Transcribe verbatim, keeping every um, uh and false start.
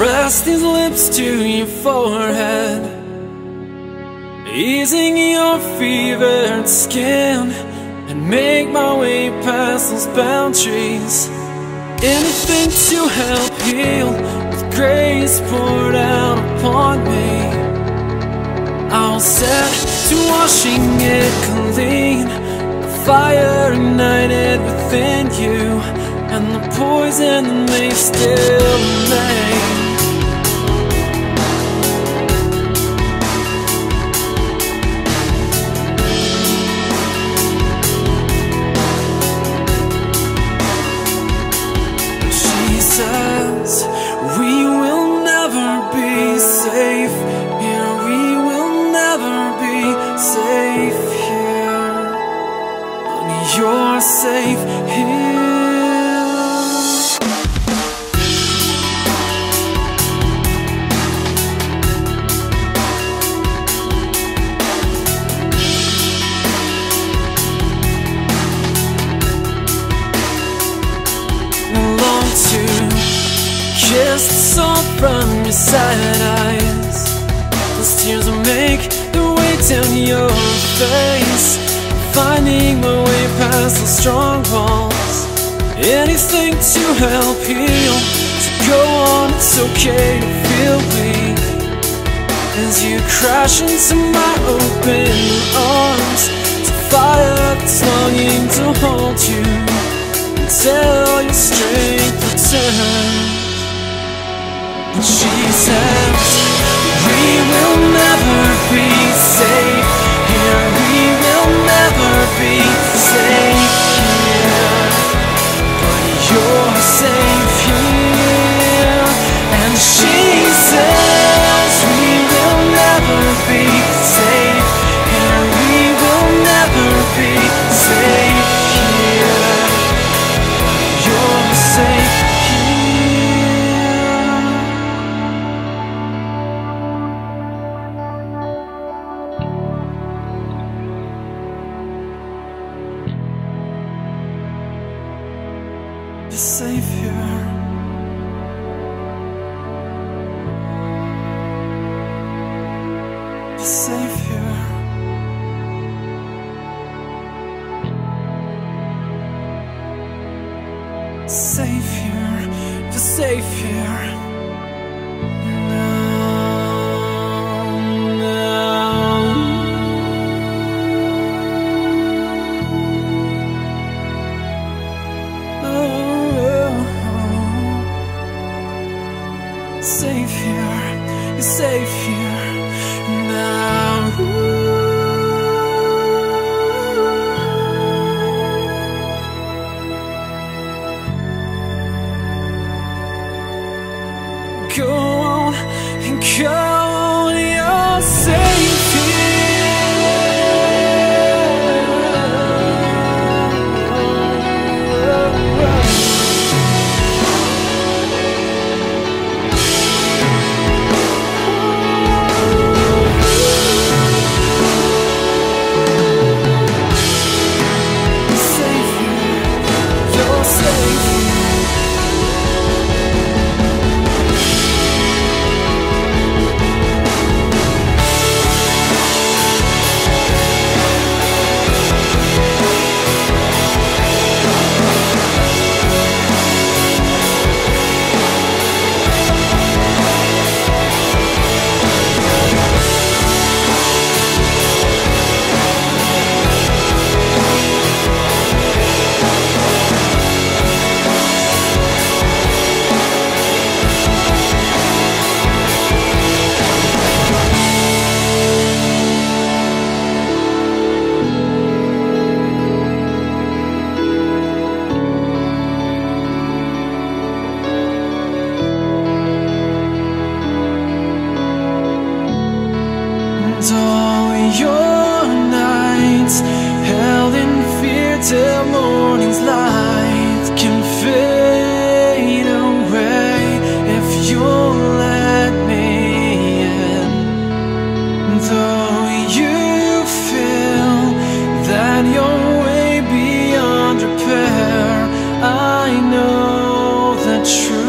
pressed his lips to your forehead, easing your fevered skin, and make my way past those boundaries. Anything to help heal, with grace poured out upon me. I was set to washing it clean, the fire ignited within you, and the poison that may still remain. Jesus, we will never be safe here. We will never be safe here. Honey, you're safe here. Just the salt from your side eyes, those tears will make their way down your face, finding my way past the strongholds. Anything to help heal, to go on, it's okay to feel weak, as you crash into my open arms, to fire up this longing to hold you, until your strength returns. Jesus, we will never be safe here. We will never be safe here. But you're safe here. And Jesus, we will never be safe here. We will never be safe here. But you're safe here. Savior. True.